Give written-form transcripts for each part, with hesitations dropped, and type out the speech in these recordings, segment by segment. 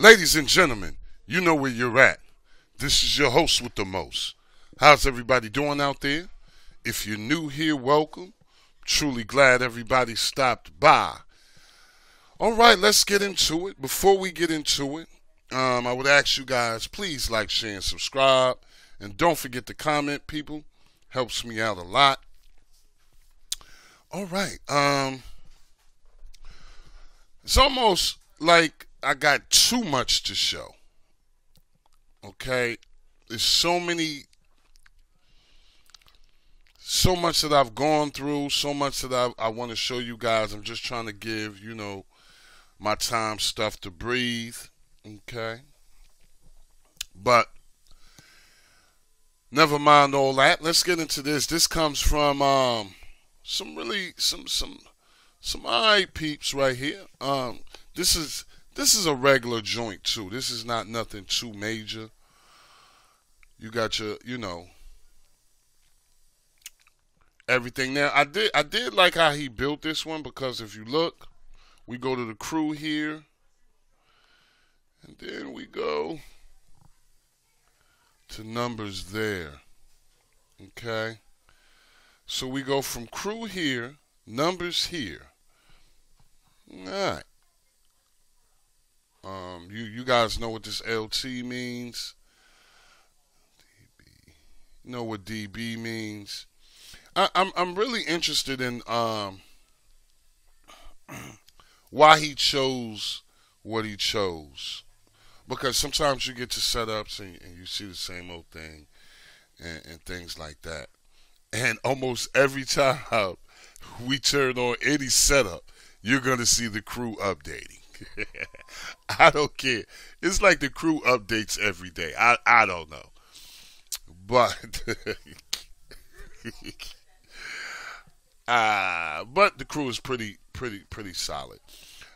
Ladies and gentlemen, you know where you're at. This is your host with the most. How's everybody doing out there? If you're new here, welcome. Truly glad everybody stopped by. All right, let's get into it. Before we get into it, I would ask you guys, please like, share, and subscribe. And don't forget to comment, people. Helps me out a lot. All right. It's almost like I got too much to show. Okay? There's so much that I've gone through, so much that I want to show you guys. I'm just trying to give, you know, my time stuff to breathe. Okay? But never mind all that. Let's get into this. This comes from some eye peeps right here. This is a regular joint too. This is not nothing too major. You got your, you know, everything. Now I did like how he built this one, because if you look, we go to the crew here, and then we go to numbers there. Okay. So we go from crew here, numbers here. All right. You guys know what this LT means. DB. You know what DB means. I'm really interested in why he chose what he chose, because sometimes you get to setups and you see the same old thing and things like that. And almost every time we turn on any setup, you're going to see the crew updating. I don't care. It's like the crew updates every day. I don't know. But but the crew is pretty solid.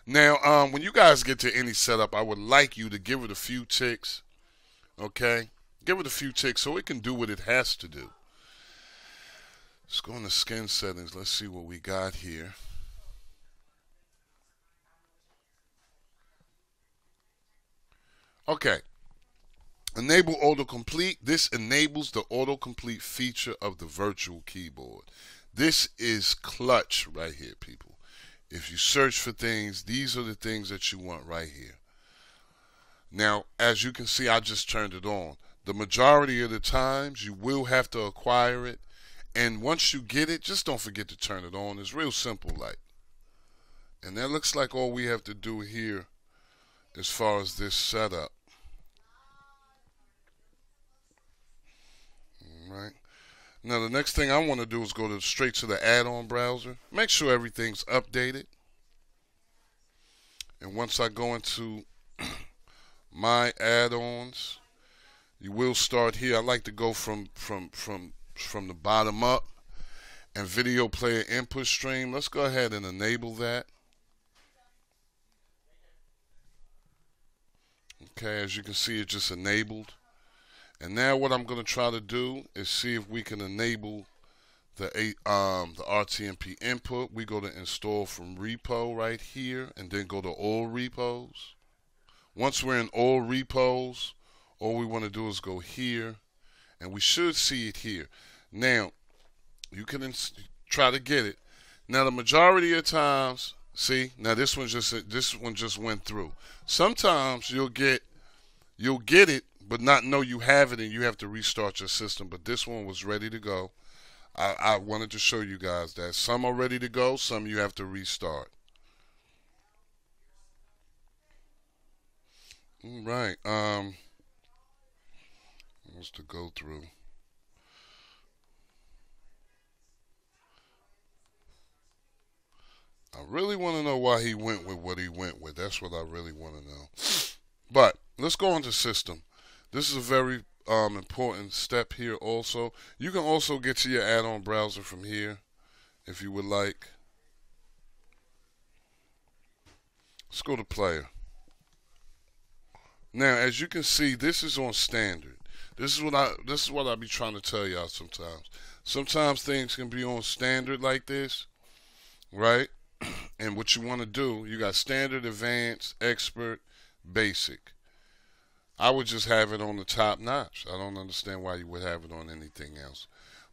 Now, when you guys get to any setup, I would like you to give it a few ticks. Okay? Give it a few ticks so it can do what it has to do. Let's go into skin settings. Let's see what we got here. Okay. Enable autocomplete. This enables the autocomplete feature of the virtual keyboard. This is clutch right here, people. If you search for things, these are the things that you want right here. Now, as you can see, I just turned it on. The majority of the times, you will have to acquire it. And once you get it, just don't forget to turn it on. It's real simple, like. And that looks like all we have to do here as far as this setup. All right. Now, the next thing I want to do is go straight to the add-on browser. Make sure everything's updated. And once I go into my add-ons, you will start here. I like to go from the bottom up, and video player input stream. Let's go ahead and enable that. Okay, as you can see, it just enabled. And now what I'm going to try to do is see if we can enable the RTMP input. We go to install from repo right here, and then go to all repos. Once we're in all repos, all we want to do is go here, and we should see it here. Now, you can try to get it. Now, the majority of times, see, now this one just went through. Sometimes you'll get it, but not know you have it, and you have to restart your system. But this one was ready to go. I wanted to show you guys that some are ready to go, some you have to restart. All right. To go through. I really want to know why he went with what he went with. That's what I really want to know. But let's go on to system. This is a very important step here also. You can also get to your add-on browser from here if you would like. Let's go to player. Now, as you can see, this is on standard. This is what I be trying to tell y'all sometimes. Sometimes things can be on standard like this, right? And what you want to do, you got standard, advanced, expert, basic. I would just have it on the top notch. I don't understand why you would have it on anything else.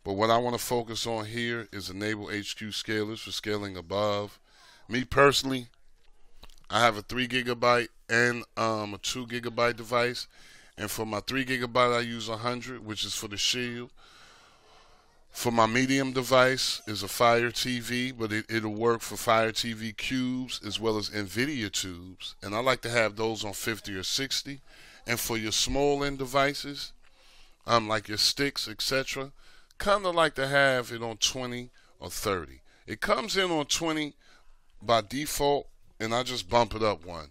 But what I want to focus on here is enable HQ scalers for scaling above. Me personally, I have a 3 GB and a 2 GB device. And for my 3 GB, I use 100, which is for the Shield. For my medium device is a Fire TV, but it'll work for Fire TV cubes as well as NVIDIA tubes. And I like to have those on 50 or 60. And for your small end devices, like your sticks, etc., kind of like to have it on 20 or 30. It comes in on 20 by default, and I just bump it up one.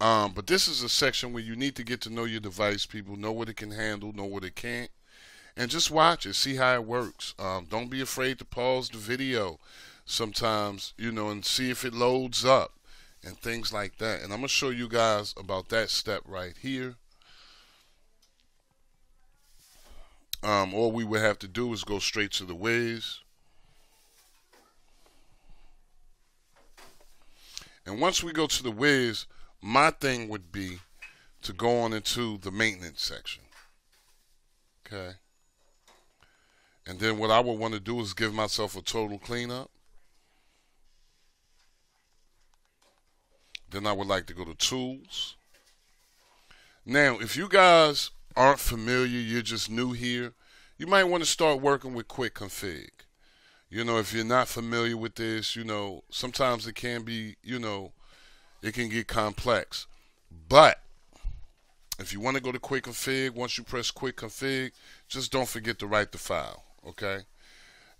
But this is a section where you need to get to know your device, people. Know what it can handle, know what it can't. And just watch it, see how it works. Don't be afraid to pause the video sometimes, you know, and see if it loads up and things like that. And I'm going to show you guys about that step right here. All we would have to do is go straight to the Wiz. And once we go to the Wiz, my thing would be to go on into the maintenance section. Okay. And then what I would want to do is give myself a total cleanup. Then I would like to go to tools. Now, if you guys aren't familiar, you're just new here, you might want to start working with quick config. You know, if you're not familiar with this, you know, sometimes it can be, you know, it can get complex. But if you want to go to quick config, once you press quick config, just don't forget to write the file, okay?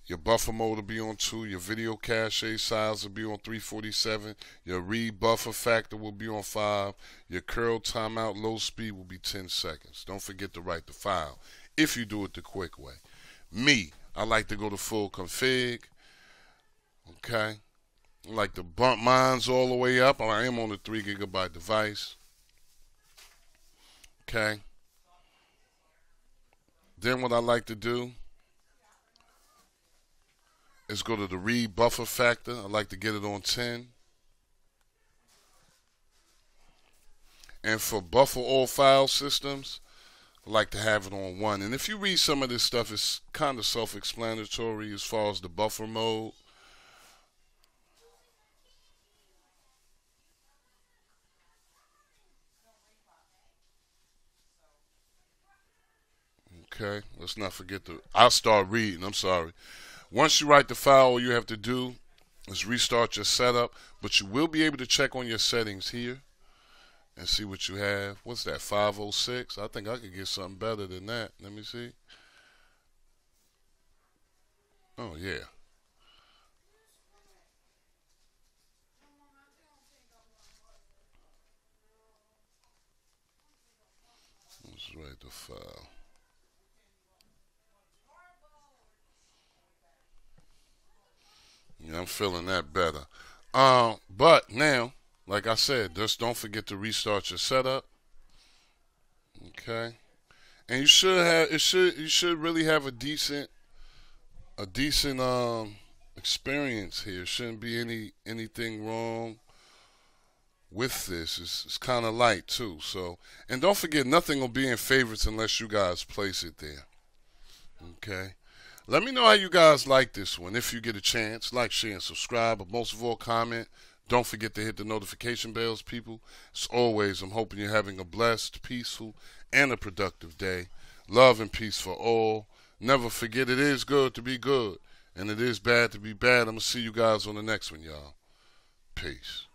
Your buffer mode will be on 2, your video cache size will be on 347, your read buffer factor will be on 5, your curl timeout low speed will be 10 seconds. Don't forget to write the file if you do it the quick way. Me, I like to go to full config, okay? I like to bump mines all the way up. I am on a 3 GB device. Okay, then what I like to do is go to the read buffer factor. I like to get it on 10. And for buffer all file systems, I like to have it on 1. And if you read some of this stuff, it's kind of self-explanatory as far as the buffer mode. Okay, let's not forget to, I'll start reading, I'm sorry. Once you write the file, all you have to do is restart your setup, but you will be able to check on your settings here and see what you have. What's that, 506? I think I could get something better than that. Let me see. Oh, yeah. Let's write the file. Yeah, I'm feeling that better. But now, like I said, just don't forget to restart your setup. Okay, and you should have you should really have a decent experience here. Shouldn't be anything wrong with this. It's kind of light too. So, and don't forget, nothing will be in favorites unless you guys place it there. Okay. Let me know how you guys like this one. If you get a chance, like, share, and subscribe. But most of all, comment. Don't forget to hit the notification bells, people. As always, I'm hoping you're having a blessed, peaceful, and a productive day. Love and peace for all. Never forget, it is good to be good, and it is bad to be bad. I'm going to see you guys on the next one, y'all. Peace.